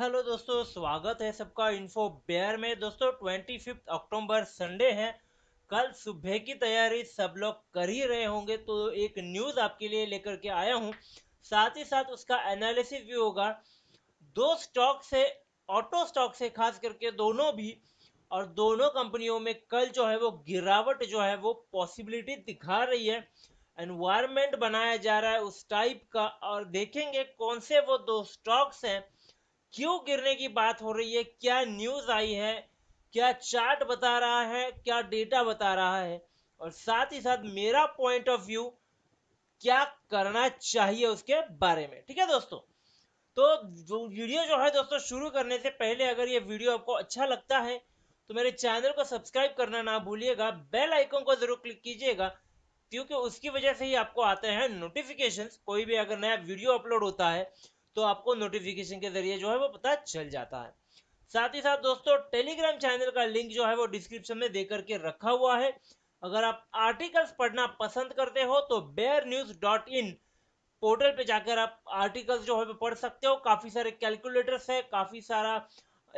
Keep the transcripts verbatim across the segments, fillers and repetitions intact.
Hello दोस्तों, स्वागत है सबका इन्फो बेयर में। दोस्तों पच्चीस अक्टूबर संडे है, कल सुबह की तैयारी सब लोग कर ही रहे होंगे, तो एक न्यूज़ आपके लिए लेकर के आया हूँ। साथ ही साथ उसका एनालिसिस भी होगा। दो स्टॉक से, ऑटो स्टॉक से खास करके दोनों भी, और दोनों कंपनियों में कल जो है वो गिरावट जो है वो पॉसिबिलिटी दिखा रही है। एनवायरमेंट बनाया जा रहा है उस टाइप का, और देखेंगे कौन से वो दो स्टॉक्स हैं, क्यों गिरने की बात हो रही है, क्या न्यूज़ आई है, क्या चार्ट बता रहा है, क्या डेटा बता रहा है, और साथ ही साथ मेरा पॉइंट ऑफ व्यू क्या करना चाहिए उसके बारे में। ठीक है दोस्तों, तो जो वीडियो जो है दोस्तों शुरू करने से पहले अगर ये वीडियो आपको अच्छा लगता है तो मेरे चैनल को सब्सक्राइब करना ना भूलिएगा, बेल आइकन को जरूर क्लिक कीजिएगा, क्योंकि उसकी वजह से ही आपको आते हैं नोटिफिकेशंस। कोई भी अगर नया वीडियो अपलोड होता है तो आपको नोटिफिकेशन के जरिए जो है वो पता चल जाता है। साथ ही साथ दोस्तों टेलीग्राम चैनल का लिंक जो है वो डिस्क्रिप्शन में दे करके रखा हुआ है। अगर आप आर्टिकल्स पढ़ना पसंद करते हो तो bearnews डॉट इन पोर्टल पे जाकर आप आर्टिकल्स जो है वो पढ़ सकते हो। काफ़ी सारे कैलकुलेटर्स है, काफ़ी सारा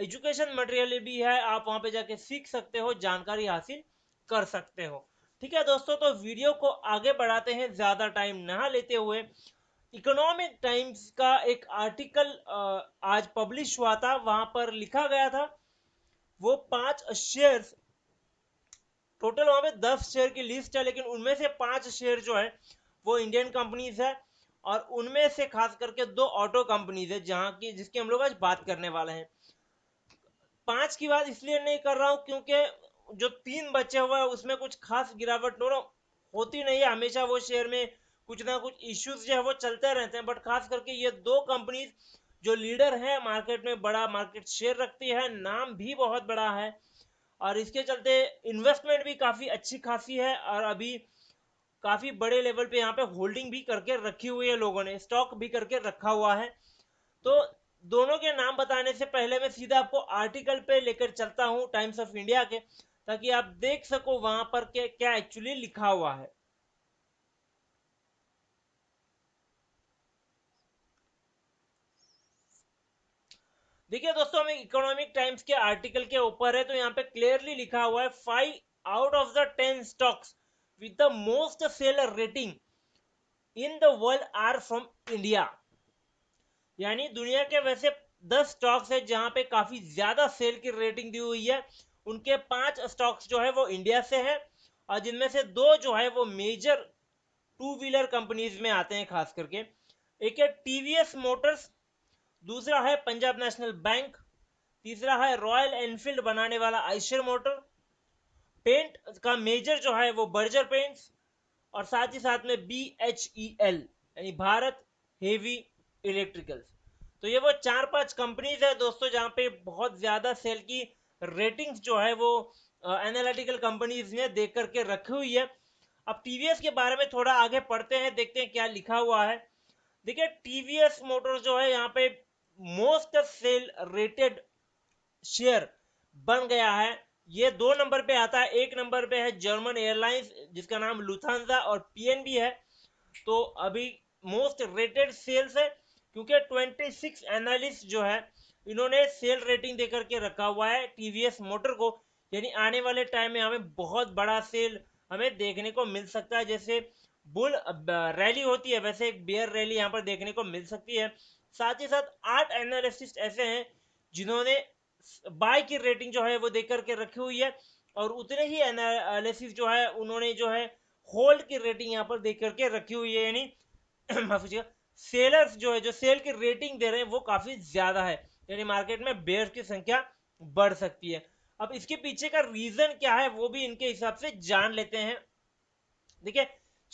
एजुकेशन मटेरियल भी है, आप वहाँ पे जाके सीख सकते हो, जानकारी हासिल कर सकते हो। ठीक है दोस्तों, तो वीडियो को आगे बढ़ाते हैं ज़्यादा टाइम ना लेते हुए। इकोनॉमिक टाइम्स का एक आर्टिकल आज पब्लिश हुआ था, वहां पर लिखा गया था वो पांच शेयर्स, टोटल वहां पे दस शेयर की लिस्ट है, लेकिन उनमें से पांच शेयर जो है वो इंडियन कंपनीज है, और उनमें से खास करके दो ऑटो कंपनीज है जहां की जिसकी हम लोग आज बात करने वाले हैं। पांच की बात इसलिए नहीं कर रहा हूं क्योंकि जो तीन बचे हुए हैं उसमें कुछ खास गिरावट नो होती नहीं है, हमेशा वो शेयर में कुछ ना कुछ इश्यूज जो है वो चलते रहते हैं। बट खास करके ये दो कंपनीज जो लीडर हैं मार्केट में, बड़ा मार्केट शेयर रखती है, नाम भी बहुत बड़ा है, और इसके चलते इन्वेस्टमेंट भी काफ़ी अच्छी खासी है, और अभी काफ़ी बड़े लेवल पे यहाँ पे होल्डिंग भी करके रखी हुई है लोगों ने, स्टॉक भी करके रखा हुआ है। तो दोनों के नाम बताने से पहले मैं सीधा आपको आर्टिकल पे लेकर चलता हूँ टाइम्स ऑफ इंडिया के, ताकि आप देख सको वहाँ पर के क्या एक्चुअली लिखा हुआ है। देखिए दोस्तों, हमें इकोनॉमिक टाइम्स के आर्टिकल के ऊपर है, तो यहाँ पे क्लियरली लिखा हुआ है five out of the ten stocks with the most seller rating in the world are from India. यानी दुनिया के वैसे दस स्टॉक्स है जहाँ पे काफी ज्यादा सेल की रेटिंग दी हुई है, उनके पांच स्टॉक्स जो है वो इंडिया से है, और जिनमें से दो जो है वो मेजर टू व्हीलर कंपनीज में आते हैं। खास करके एक है टीवीएस मोटर्स, दूसरा है पंजाब नेशनल बैंक, तीसरा है रॉयल एनफील्ड बनाने वाला आइशर मोटर, पेंट का मेजर जो है वो बर्गर पेंट्स, और साथ ही साथ में बी एच ई एल यानी भारत हेवी इलेक्ट्रिकल्स। तो ये वो चार पांच कंपनीज है दोस्तों जहाँ पे बहुत ज़्यादा सेल की रेटिंग्स जो है वो एनालिटिकल कंपनीज ने देख करके रखी हुई है। अब टीवीएस के बारे में थोड़ा आगे पढ़ते हैं, देखते हैं क्या लिखा हुआ है। देखिए टीवीएस मोटर्स जो है यहाँ पे मोस्ट सेल रेटेड शेयर बन गया है, ये दो नंबर पे आता है। एक नंबर पे है जर्मन एयरलाइंस जिसका नाम लुफ्थांसा और पीएनबी है, तो अभी मोस्ट रेटेड सेल्स है, क्योंकि छब्बीस एनालिस्ट जो है इन्होंने सेल रेटिंग देकर के रखा हुआ है टीवीएस मोटर को। यानी आने वाले टाइम में हमें बहुत बड़ा सेल हमें देखने को मिल सकता है। जैसे बुल रैली होती है वैसे एक बेयर रैली यहाँ पर देखने को मिल सकती है। साथ ही साथ आठ एनालिस्ट ऐसे हैं जिन्होंने बाय की रेटिंग जो है वो देख करके रखी हुई है, और उतने ही एनालिस्ट जो है उन्होंने जो है होल्ड की रेटिंग यहाँ पर देख करके रखी हुई है। यानी माफ कीजिएगा, सेलर्स जो है जो सेल की रेटिंग दे रहे हैं वो काफ़ी ज़्यादा है, यानी मार्केट में बेयर्स की संख्या बढ़ सकती है। अब इसके पीछे का रीज़न क्या है वो भी इनके हिसाब से जान लेते हैं। देखिए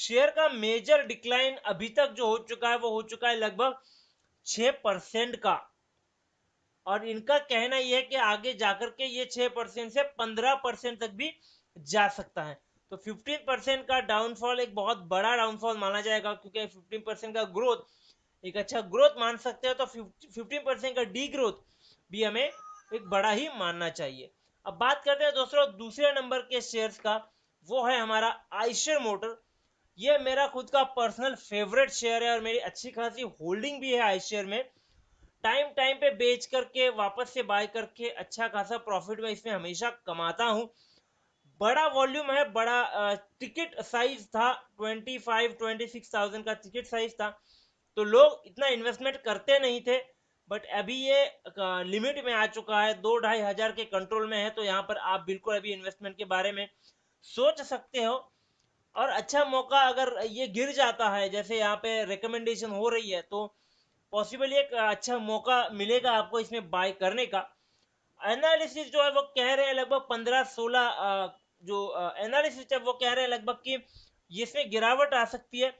शेयर का मेजर डिक्लाइन अभी तक जो हो चुका है वो हो चुका है लगभग छः परसेंट का, और इनका कहना यह है कि आगे जाकर के ये छः परसेंट से पंद्रह परसेंट तक भी जा सकता है। तो फिफ्टीन परसेंट का डाउनफॉल एक बहुत बड़ा डाउनफॉल माना जाएगा, क्योंकि फिफ्टीन परसेंट का ग्रोथ एक अच्छा ग्रोथ मान सकते हो, तो फिफ्टीन परसेंट का डी ग्रोथ भी हमें एक बड़ा ही मानना चाहिए। अब बात करते हैं दोस्तों दूसरे नंबर के शेयर्स का, वो है हमारा आइशर मोटर। ये मेरा खुद का पर्सनल फेवरेट शेयर है और मेरी अच्छी खासी होल्डिंग भी है आइशर में। टाइम टाइम पे बेच करके वापस से बाय करके अच्छा खासा प्रॉफिट मैं इसमें हमेशा कमाता हूँ। बड़ा वॉल्यूम है, बड़ा टिकट साइज था, twenty five twenty six thousand का टिकट साइज था, तो लोग इतना इन्वेस्टमेंट करते नहीं थे। बट अभी ये लिमिट में आ चुका है, दो ढाई हज़ार के कंट्रोल में है, तो यहाँ पर आप बिल्कुल अभी इन्वेस्टमेंट के बारे में सोच सकते हो। और अच्छा मौका अगर ये गिर जाता है, जैसे यहाँ पे रिकमेंडेशन हो रही है, तो पॉसिबली एक अच्छा मौका मिलेगा आपको इसमें बाय करने का। एनालिसिस जो है वो कह रहे हैं लगभग पंद्रह सोलह जो एनालिसिस है वो कह रहे हैं लगभग कि इसमें गिरावट आ सकती है।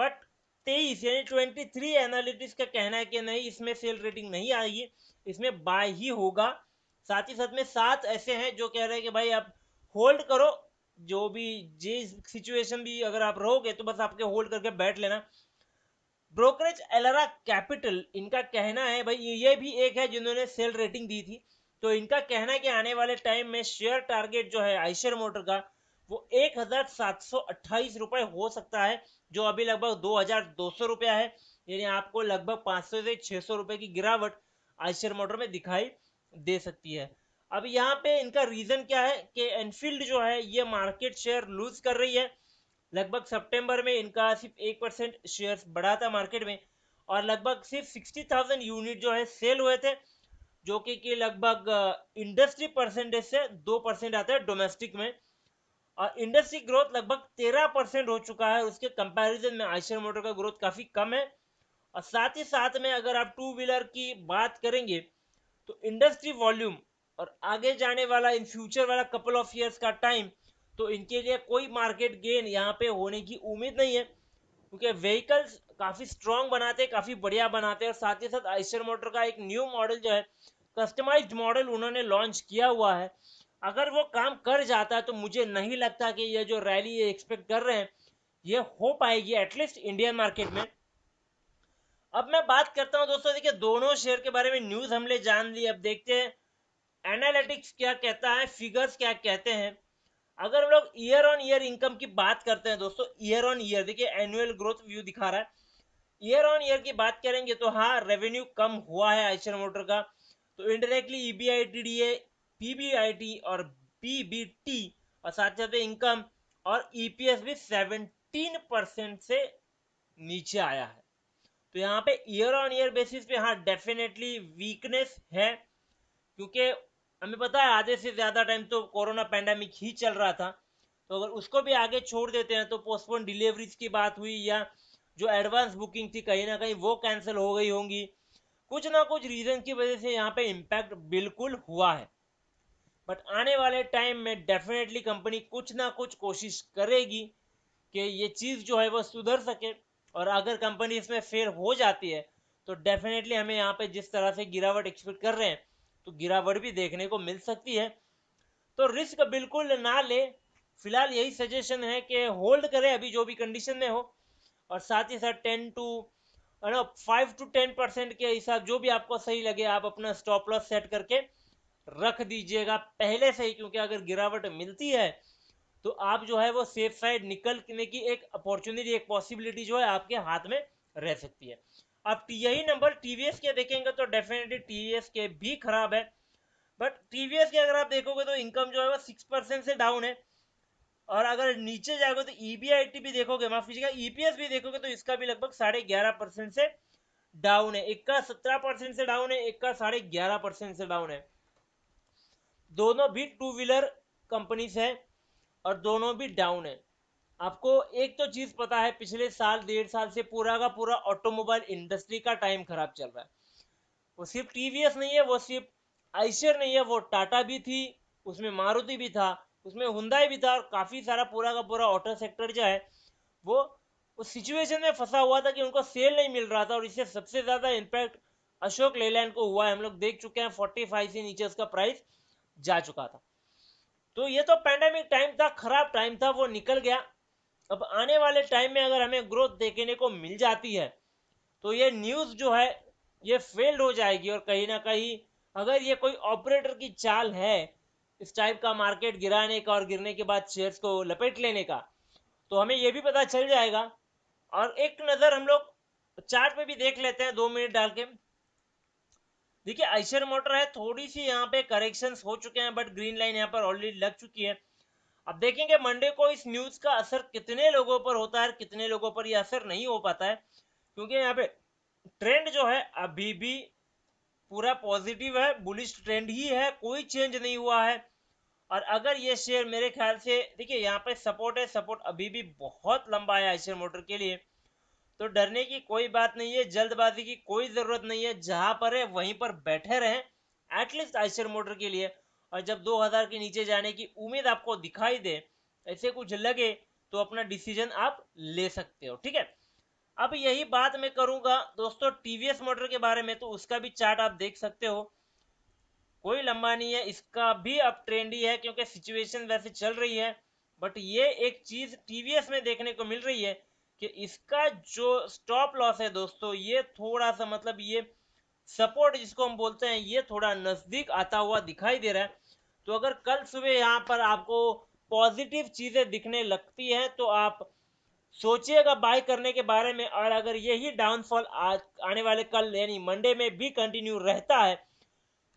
बट तेईस यानी ट्वेंटी थ्री एनालिटिक्स का कहना है कि नहीं, इसमें सेल रेटिंग नहीं आएगी, इसमें बाय ही होगा। साथ ही साथ में सात ऐसे हैं जो कह रहे हैं कि भाई आप होल्ड करो, जो भी जिस सिचुएशन भी अगर आप रहोगे तो बस आपके होल्ड करके बैठ लेना। ब्रोकरेज एलारा कैपिटल, इनका कहना है भाई, ये भी एक है जिन्होंने सेल रेटिंग दी थी, तो इनका कहना है कि आने वाले टाइम में शेयर टारगेट जो है आइशर मोटर का वो एक हज़ार सात सौ अट्ठाईस रुपये हो सकता है, जो अभी लगभग दो हज़ार दो सौ रुपया है। यानी आपको लगभग पाँच सौ से छः सौ रुपये की गिरावट आइशर मोटर में दिखाई दे सकती है। अब यहाँ पे इनका रीज़न क्या है कि एनफील्ड जो है ये मार्केट शेयर लूज़ कर रही है। लगभग सितंबर में इनका सिर्फ एक परसेंट शेयर्स बढ़ा था मार्केट में, और लगभग सिर्फ सिक्सटी थाउजेंड यूनिट जो है सेल हुए थे, जो कि कि लगभग इंडस्ट्री परसेंटेज से दो परसेंट आता है डोमेस्टिक में। और इंडस्ट्री ग्रोथ लगभग तेरह परसेंट हो चुका है, उसके कंपैरिजन में आइशर मोटर का ग्रोथ काफ़ी कम है। और साथ ही साथ में अगर आप टू व्हीलर की बात करेंगे तो इंडस्ट्री वॉल्यूम और आगे जाने वाला इन फ्यूचर वाला कपल ऑफ ईयर्स का टाइम, तो इनके लिए कोई मार्केट गेन यहाँ पे होने की उम्मीद नहीं है, क्योंकि व्हीकल्स काफ़ी स्ट्रॉन्ग बनाते हैं, काफ़ी बढ़िया बनाते हैं। और साथ ही साथ आइशर मोटर का एक न्यू मॉडल जो है, कस्टमाइज्ड मॉडल उन्होंने लॉन्च किया हुआ है। अगर वो काम कर जाता है तो मुझे नहीं लगता कि ये जो रैली ये एक्सपेक्ट कर रहे हैं ये हो पाएगी, एटलीस्ट इंडियन मार्केट में। अब मैं बात करता हूँ दोस्तों, देखिए दोनों शेयर के बारे में न्यूज़ हमने जान ली। अब देखते हैं एनालिटिक्स क्या कहता है, फिगर्स क्या कहते हैं। अगर हम लोग ईयर ऑन ईयर इनकम की बात करते हैं दोस्तों, ईयर ऑन ईयर देखिए एनुअल ग्रोथ व्यू दिखा रहा है। ईयर ऑन ईयर की बात करेंगे तो हाँ, रेवेन्यू कम हुआ है आइशर मोटर का, तो indirectly E B I T D A, PBIT और पीबीटी और साथ साथ इनकम और ईपीएस भी सत्रह परसेंट से नीचे आया है। तो यहाँ पे ईयर ऑन ईयर बेसिस पे हाँ डेफिनेटली वीकनेस है, क्योंकि हमें पता है आधे से ज़्यादा टाइम तो कोरोना पैंडेमिक ही चल रहा था। तो अगर उसको भी आगे छोड़ देते हैं तो पोस्टपोन डिलीवरीज की बात हुई, या जो एडवांस बुकिंग थी कहीं ना कहीं वो कैंसिल हो गई होंगी, कुछ ना कुछ रीज़न की वजह से यहाँ पे इम्पैक्ट बिल्कुल हुआ है। बट आने वाले टाइम में डेफिनेटली कंपनी कुछ ना कुछ कोशिश करेगी कि ये चीज़ जो है वो सुधर सके, और अगर कंपनी इसमें फेल हो जाती है तो डेफिनेटली हमें यहाँ पे जिस तरह से गिरावट एक्सपेक्ट कर रहे हैं तो गिरावट भी देखने को मिल सकती है। तो रिस्क बिल्कुल ना ले, फिलहाल यही सजेशन है कि होल्ड करें अभी जो भी कंडीशन में हो, और साथ ही साथ ten to no five to ten percent के हिसाब जो भी आपको सही लगे आप अपना स्टॉप लॉस सेट करके रख दीजिएगा पहले से ही, क्योंकि अगर गिरावट मिलती है तो आप जो है वो सेफ साइड निकलने की एक अपॉर्चुनिटी, एक पॉसिबिलिटी जो है आपके हाथ में रह सकती है। आप यही नंबर टीवीएस के देखेंगे तो डेफिनेटली टीवीएस के भी खराब है, बट टीवीएस के अगर आप देखोगे तो इनकम जो है वो सिक्स परसेंट से डाउन है, और अगर नीचे जाओगे तो ईबीआईटी भी देखोगे, माफ कीजिएगा ईपीएस भी देखोगे तो इसका भी लगभग साढ़े ग्यारह परसेंट से डाउन है। एक का सत्रह परसेंट से डाउन है, एक का साढ़े ग्यारह परसेंट से डाउन है। दोनों भी टू व्हीलर कंपनीज है और दोनों भी डाउन है। आपको एक तो चीज़ पता है, पिछले साल डेढ़ साल से पूरा का पूरा ऑटोमोबाइल इंडस्ट्री का टाइम खराब चल रहा है। वो सिर्फ टीवीएस नहीं है, वो सिर्फ आइशर नहीं है, वो टाटा भी थी, उसमें मारुति भी था, उसमें हुंडई भी था, और काफ़ी सारा पूरा का पूरा ऑटो सेक्टर जो है वो उस सिचुएशन में फंसा हुआ था कि उनको सेल नहीं मिल रहा था। और इससे सबसे ज़्यादा इम्पैक्ट अशोक लेलैंड को हुआ है, हम लोग देख चुके हैं फोर्टी फाइव से नीचे उसका प्राइस जा चुका था। तो ये तो पैंडेमिक टाइम था, खराब टाइम था, वो निकल गया। अब आने वाले टाइम में अगर हमें ग्रोथ देखने को मिल जाती है तो ये न्यूज़ जो है ये फेल्ड हो जाएगी, और कहीं ना कहीं अगर ये कोई ऑपरेटर की चाल है इस टाइप का मार्केट गिराने का और गिरने के बाद शेयर्स को लपेट लेने का, तो हमें ये भी पता चल जाएगा। और एक नज़र हम लोग चार्ट पे भी देख लेते हैं दो मिनट डाल के। देखिए आइशर मोटर है, थोड़ी सी यहाँ पे करेक्शंस हो चुके हैं, बट ग्रीन लाइन यहाँ पर ऑलरेडी लग चुकी है। अब देखेंगे मंडे को इस न्यूज का असर कितने लोगों पर होता है और कितने लोगों पर यह असर नहीं हो पाता है, क्योंकि यहाँ पे ट्रेंड जो है अभी भी पूरा पॉजिटिव है, बुलिश ट्रेंड ही है, कोई चेंज नहीं हुआ है। और अगर ये शेयर मेरे ख्याल से देखिए यहाँ पे सपोर्ट है, सपोर्ट अभी भी बहुत लंबा है आइशर मोटर के लिए, तो डरने की कोई बात नहीं है, जल्दबाजी की कोई ज़रूरत नहीं है, जहाँ पर है वहीं पर बैठे रहें एटलीस्ट आइशर मोटर के लिए। और जब दो हज़ार के नीचे जाने की उम्मीद आपको दिखाई दे, ऐसे कुछ लगे, तो अपना डिसीजन आप ले सकते हो, ठीक है। अब यही बात मैं करूँगा दोस्तों टीवीएस मोटर के बारे में, तो उसका भी चार्ट आप देख सकते हो, कोई लंबा नहीं है, इसका भी अब ट्रेंड ही है क्योंकि सिचुएशन वैसे चल रही है। बट ये एक चीज़ टीवीएस में देखने को मिल रही है कि इसका जो स्टॉप लॉस है दोस्तों, ये थोड़ा सा मतलब ये सपोर्ट जिसको हम बोलते हैं, ये थोड़ा नज़दीक आता हुआ दिखाई दे रहा है। तो अगर कल सुबह यहाँ पर आपको पॉजिटिव चीज़ें दिखने लगती हैं तो आप सोचिएगा बाय करने के बारे में। और अगर यही डाउनफॉल आने वाले कल यानी मंडे में भी कंटिन्यू रहता है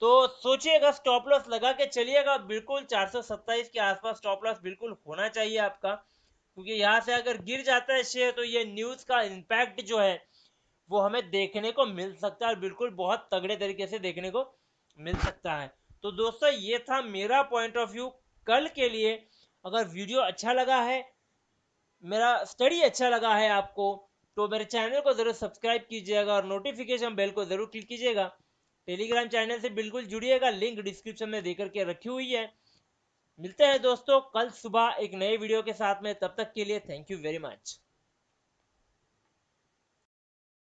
तो सोचिएगा स्टॉप लॉस लगा के चलिएगा, बिल्कुल चार सौ सत्ताईस के आसपास स्टॉप लॉस बिल्कुल होना चाहिए आपका, क्योंकि यहाँ से अगर गिर जाता है शेयर तो ये न्यूज़ का इम्पैक्ट जो है वो हमें देखने को मिल सकता है, बिल्कुल बहुत तगड़े तरीके से देखने को मिल सकता है। तो दोस्तों ये था मेरा पॉइंट ऑफ व्यू कल के लिए। अगर वीडियो अच्छा लगा है, मेरा स्टडी अच्छा लगा है आपको, तो मेरे चैनल को ज़रूर सब्सक्राइब कीजिएगा और नोटिफिकेशन बेल को ज़रूर क्लिक कीजिएगा। टेलीग्राम चैनल से बिल्कुल जुड़िएगा, लिंक डिस्क्रिप्शन में देकर के रखी हुई है। मिलते हैं दोस्तों कल सुबह एक नए वीडियो के साथ में, तब तक के लिए थैंक यू वेरी मच।